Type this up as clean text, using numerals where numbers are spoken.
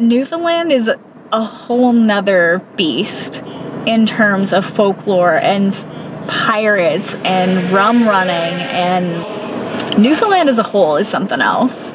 Newfoundland is a whole nother beast in terms of folklore and pirates and rum running, and Newfoundland as a whole is something else.